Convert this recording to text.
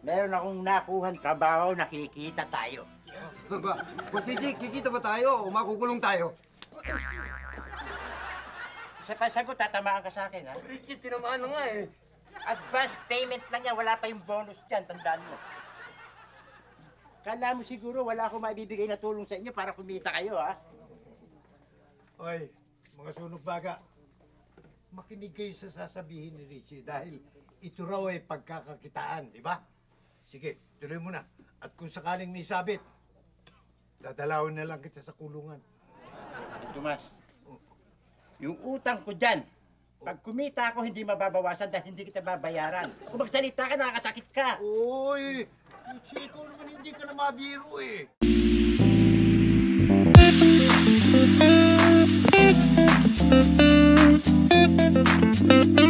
Meron akong nakuhan trabaho, nakikita tayo. Ba, Boss Digi, kikita ba tayo o makukulong tayo? Sa pasagot, tatamaan ka sa akin, ha? Boss Digi, tinamaan na nga eh. Advance payment lang yan, wala pa yung bonus dyan, tandaan mo. Kala mo siguro wala akong maibibigay na tulong sa inyo para kumita kayo, ha? Oy, mga sunog baga. Makinig kayo sa sasabihin ni Richie dahil ito raw ay pagkakakitaan, di ba? Sige, tuloy mo na. At kung sakaling may sabit, dadalawin na lang kita sa kulungan. Tomas, yung utang ko dyan, pag kumita ako, hindi mababawasan dahil hindi kita babayaran. Kung magsalita ka, nakakasakit ka. Uy, Richie, ikaw naman hindi ka na mabiro eh.